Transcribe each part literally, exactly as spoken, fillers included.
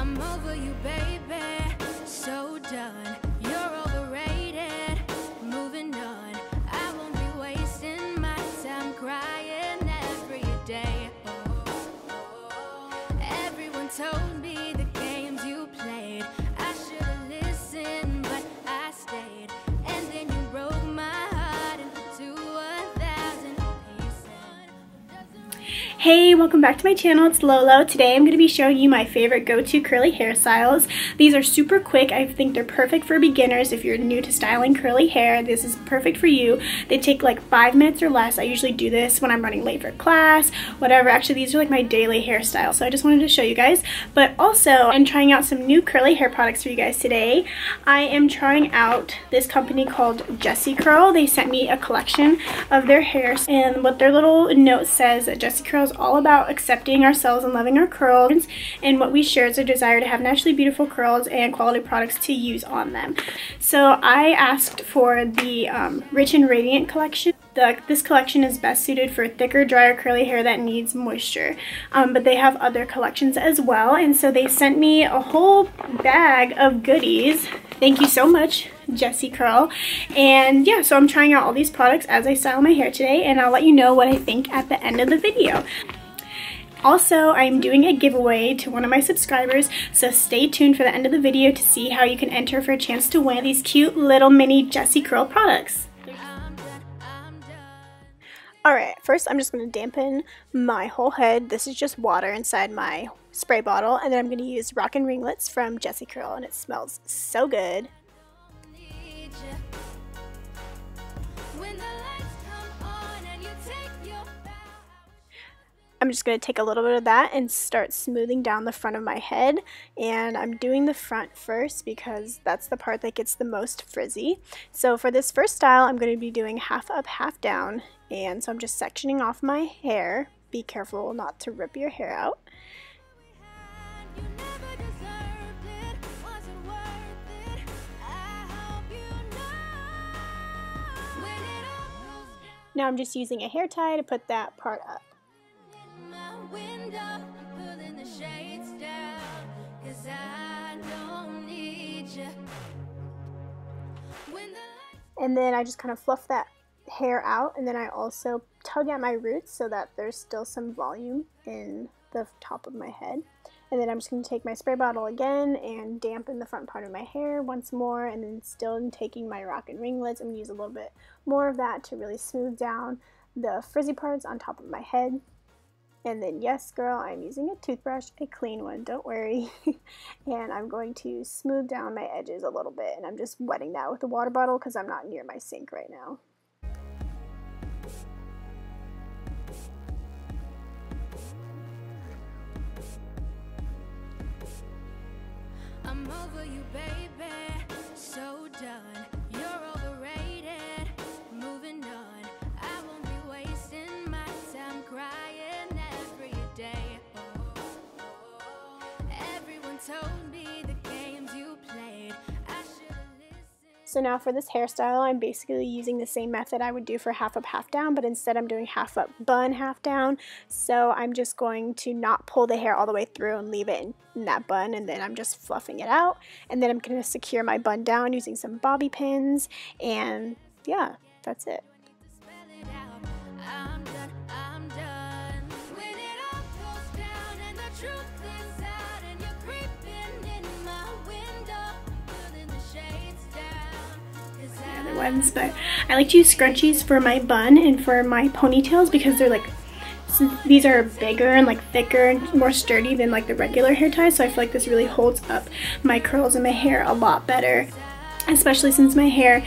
I'm over you, baby. So done. You're overrated. Moving on. I won't be wasting my time crying every day. Oh. Everyone told me the games you played. I should have listened, but I stayed. And then you broke my heart into a thousand pieces. Hey, welcome back to my channel. It's Lolo. Today I'm going to be showing you my favorite go-to curly hairstyles. These are super quick. I think they're perfect for beginners. If you're new to styling curly hair, this is perfect for you. They take like five minutes or less. I usually do this when I'm running late for class, whatever. Actually, these are like my daily hairstyle, so I just wanted to show you guys. But also, I'm trying out some new curly hair products for you guys today. I am trying out this company called JessiCurl. They sent me a collection of their hairs, and what their little note says that JessiCurl all about accepting ourselves and loving our curls, and what we share is a desire to have naturally beautiful curls and quality products to use on them. So I asked for the um, Rich and Radiant collection. The, this collection is best suited for thicker, drier, curly hair that needs moisture, um, but they have other collections as well, and so they sent me a whole bag of goodies. Thank you so much, JessiCurl. And yeah, so I'm trying out all these products as I style my hair today, and I'll let you know what I think at the end of the video. Also, I'm doing a giveaway to one of my subscribers, so stay tuned for the end of the video to see how you can enter for a chance to win these cute little mini JessiCurl products. Alright, first I'm just going to dampen my whole head. This is just water inside my spray bottle, and then I'm going to use Rockin' Ringlets from JessiCurl, and it smells so good. I'm just going to take a little bit of that and start smoothing down the front of my head, and I'm doing the front first because that's the part that gets the most frizzy. So for this first style, I'm going to be doing half up, half down, and so I'm just sectioning off my hair. Be careful not to rip your hair out. Now I'm just using a hair tie to put that part up. And then I just kind of fluff that hair out, and then I also tug at my roots so that there's still some volume in the top of my head. And then I'm just going to take my spray bottle again and dampen the front part of my hair once more, and then still taking my Rockin' Ringlets, I'm going to use a little bit more of that to really smooth down the frizzy parts on top of my head. And then, yes girl, I'm using a toothbrush, a clean one, don't worry. And I'm going to smooth down my edges a little bit, and I'm just wetting that with a water bottle because I'm not near my sink right now. I'm over you, baby, so done. You're overrated, moving on. I won't be wasting my time crying every day. Oh. Everyone told me the games you played. I should have listened. So now for this hairstyle, I'm basically using the same method I would do for half up, half down, but instead I'm doing half up bun, half down. So I'm just going to not pull the hair all the way through and leave it in that bun, and then I'm just fluffing it out, and then I'm gonna secure my bun down using some bobby pins, and yeah, that's it. Other ones, but I like to use scrunchies for my bun and for my ponytails because they're like, these are bigger and like thicker and more sturdy than like the regular hair ties, so I feel like this really holds up my curls and my hair a lot better, especially since my hair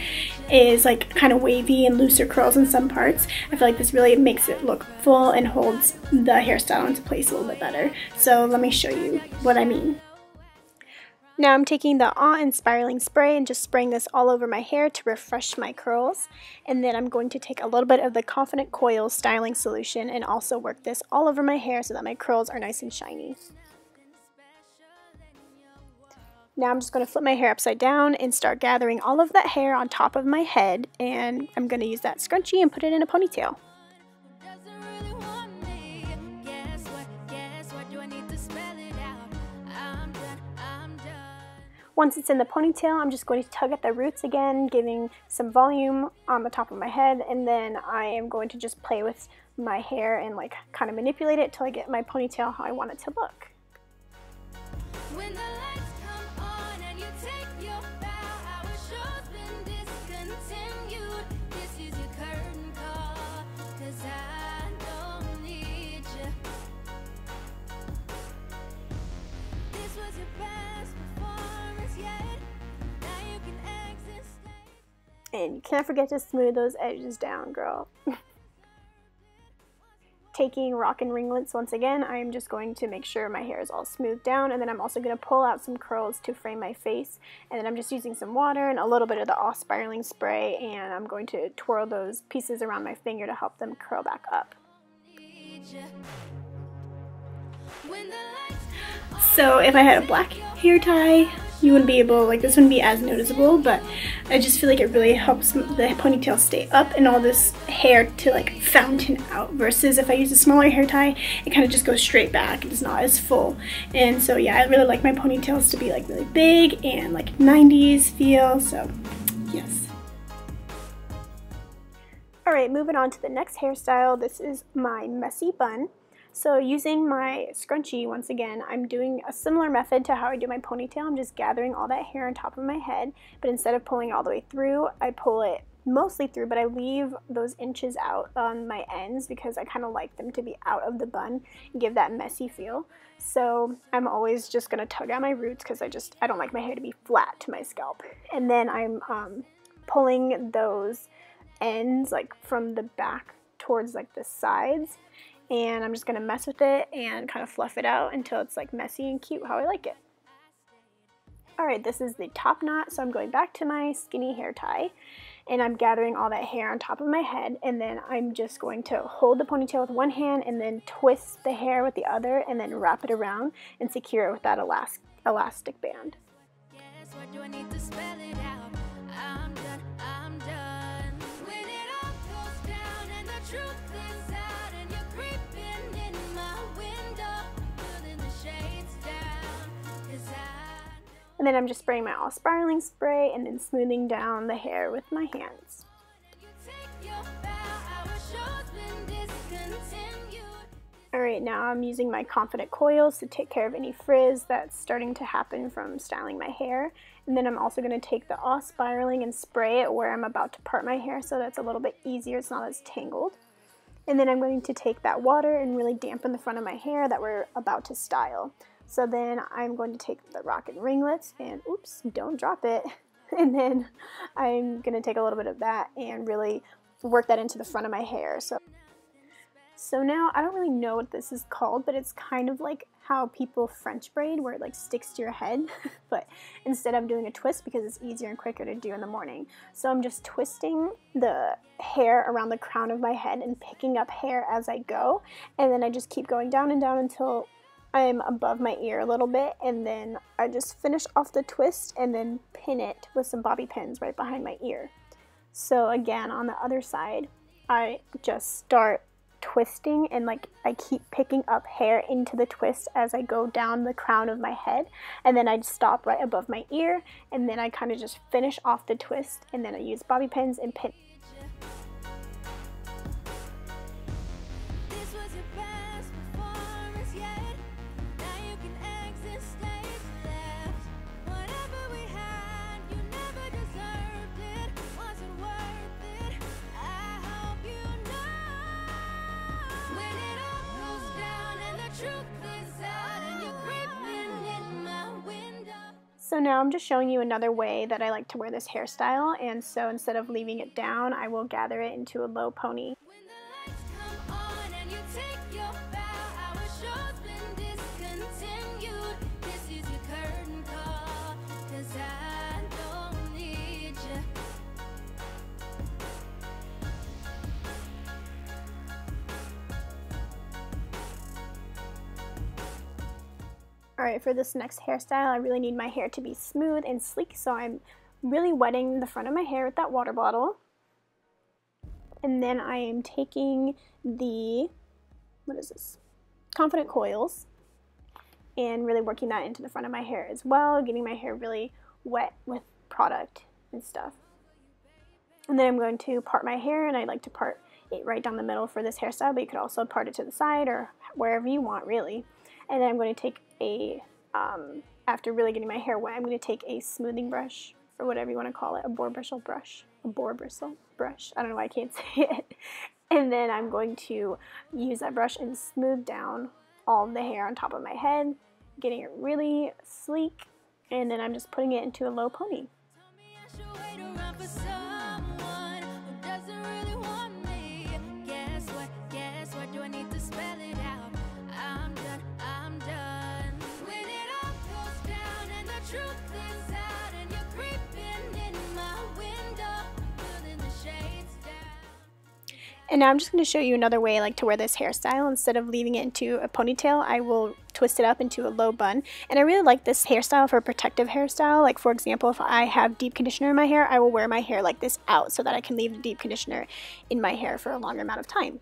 is like kind of wavy and looser curls in some parts. I feel like this really makes it look full and holds the hairstyle into place a little bit better. So let me show you what I mean. Now I'm taking the Awe Inspiraling Spray and just spraying this all over my hair to refresh my curls. And then I'm going to take a little bit of the Confident Coils styling solution and also work this all over my hair so that my curls are nice and shiny. Now I'm just going to flip my hair upside down and start gathering all of that hair on top of my head. And I'm going to use that scrunchie and put it in a ponytail. Guess what, guess what, do I need to spell it out? I'm done. Once it's in the ponytail, I'm just going to tug at the roots again, giving some volume on the top of my head, and then I am going to just play with my hair and like kind of manipulate it till I get my ponytail how I want it to look. When the lights come on and you take your bow, our show's been discontinued. This is your curtain call, 'cause I don't need you. This was your best performance yet. Now you can exit stage. And you can't forget to smooth those edges down, girl. Taking Rockin' Ringlets once again, I'm just going to make sure my hair is all smoothed down, and then I'm also going to pull out some curls to frame my face, and then I'm just using some water and a little bit of the Awe Inspiraling Spray, and I'm going to twirl those pieces around my finger to help them curl back up. So if I had a black hair tie, you wouldn't be able, like this wouldn't be as noticeable, but I just feel like it really helps the ponytail stay up and all this hair to like fountain out, versus if I use a smaller hair tie, it kind of just goes straight back. It's not as full. And so yeah, I really like my ponytails to be like really big and like nineties feel, so yes. Alright, moving on to the next hairstyle. This is my messy bun. So using my scrunchie once again, I'm doing a similar method to how I do my ponytail. I'm just gathering all that hair on top of my head, but instead of pulling all the way through, I pull it mostly through, but I leave those inches out on my ends because I kind of like them to be out of the bun and give that messy feel. So I'm always just going to tug at my roots because I just, I don't like my hair to be flat to my scalp. And then I'm um, pulling those ends like from the back towards like the sides. And I'm just going to mess with it and kind of fluff it out until it's like messy and cute how I like it. Alright, this is the top knot, so I'm going back to my skinny hair tie. And I'm gathering all that hair on top of my head, and then I'm just going to hold the ponytail with one hand and then twist the hair with the other and then wrap it around and secure it with that elast elastic band. Yes, what do I need to spell it out? I'm done, I'm done. When it all goes down and the truth is out. And then I'm just spraying my Awe Inspiraling Spray and then smoothing down the hair with my hands. Alright, now I'm using my Confident Coils to take care of any frizz that's starting to happen from styling my hair. And then I'm also going to take the Awe Inspiraling and spray it where I'm about to part my hair, so that's a little bit easier, it's not as tangled. And then I'm going to take that water and really dampen the front of my hair that we're about to style. So then I'm going to take the Rockin' Ringlets and, oops, don't drop it. And then I'm going to take a little bit of that and really work that into the front of my hair. So, so now I don't really know what this is called, but it's kind of like how people French braid where it like sticks to your head. But instead I'm doing a twist because it's easier and quicker to do in the morning. So I'm just twisting the hair around the crown of my head and picking up hair as I go. And then I just keep going down and down until I'm above my ear a little bit, and then I just finish off the twist and then pin it with some bobby pins right behind my ear. So again, on the other side, I just start twisting and like I keep picking up hair into the twist as I go down the crown of my head, and then I stop right above my ear, and then I kind of just finish off the twist, and then I use bobby pins and pin. So now I'm just showing you another way that I like to wear this hairstyle, and so instead of leaving it down, I will gather it into a low pony. Alright, for this next hairstyle, I really need my hair to be smooth and sleek, so I'm really wetting the front of my hair with that water bottle. And then I am taking the, what is this, Confident Coils, and really working that into the front of my hair as well, getting my hair really wet with product and stuff. And then I'm going to part my hair, and I like to part it right down the middle for this hairstyle, but you could also part it to the side or wherever you want, really. And then I'm going to take a, um, after really getting my hair wet, I'm going to take a smoothing brush, or whatever you want to call it, a boar bristle brush, a boar bristle brush, I don't know why I can't say it. And then I'm going to use that brush and smooth down all the hair on top of my head, getting it really sleek, and then I'm just putting it into a low pony. And now I'm just going to show you another way like to wear this hairstyle. Instead of leaving it into a ponytail, I will twist it up into a low bun. And I really like this hairstyle for a protective hairstyle. Like, for example, if I have deep conditioner in my hair, I will wear my hair like this out so that I can leave the deep conditioner in my hair for a longer amount of time.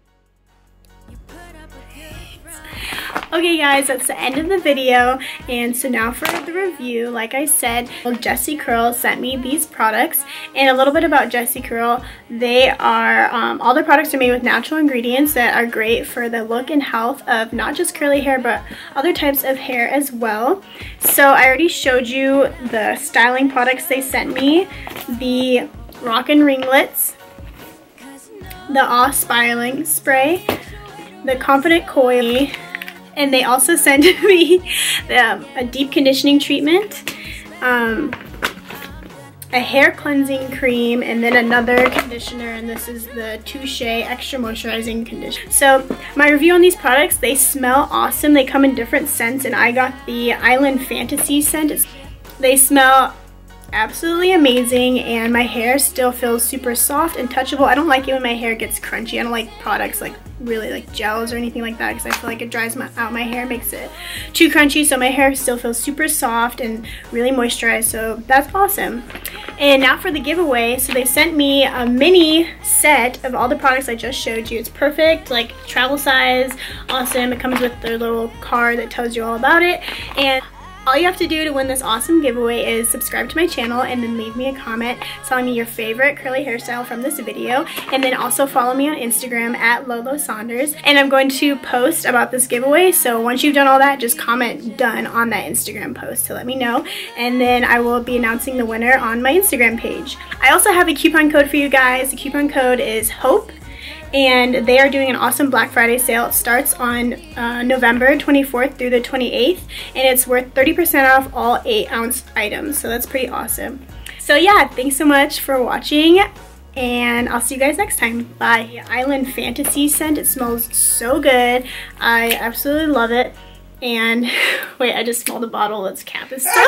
Okay guys, that's the end of the video, and so now for the review. Like I said, JessiCurl sent me these products, and a little bit about JessiCurl. They are, um, all their products are made with natural ingredients that are great for the look and health of not just curly hair, but other types of hair as well. So I already showed you the styling products they sent me, the Rockin' Ringlets, the Awe Inspiraling Spray, the Confident Coils, and they also sent me um, a deep conditioning treatment, um, a hair cleansing cream, and then another conditioner, and this is the Touché Extra Moisturizing Conditioner. So my review on these products, they smell awesome. They come in different scents, and I got the Island Fantasy scent. They smell absolutely amazing, and my hair still feels super soft and touchable. I don't like it when my hair gets crunchy. I don't like products like really like gels or anything like that because I feel like it dries my, out my hair, makes it too crunchy. So my hair still feels super soft and really moisturized, so that's awesome. And now for the giveaway. So they sent me a mini set of all the products I just showed you. It's perfect, like travel size, awesome. It comes with their little card that tells you all about it. And all you have to do to win this awesome giveaway is subscribe to my channel and then leave me a comment telling me your favorite curly hairstyle from this video, and then also follow me on Instagram at Lolo Saunders, and I'm going to post about this giveaway. So once you've done all that, just comment done on that Instagram post to let me know, and then I will be announcing the winner on my Instagram page. I also have a coupon code for you guys. The coupon code is HOPE, and they are doing an awesome Black Friday sale. It starts on uh, November twenty-fourth through the twenty-eighth, and it's worth thirty percent off all eight ounce items, so that's pretty awesome. So yeah, thanks so much for watching, and I'll see you guys next time. Bye. Island Fantasy scent, it smells so good. I absolutely love it, and wait, I just smelled a bottle that's capped with stuff.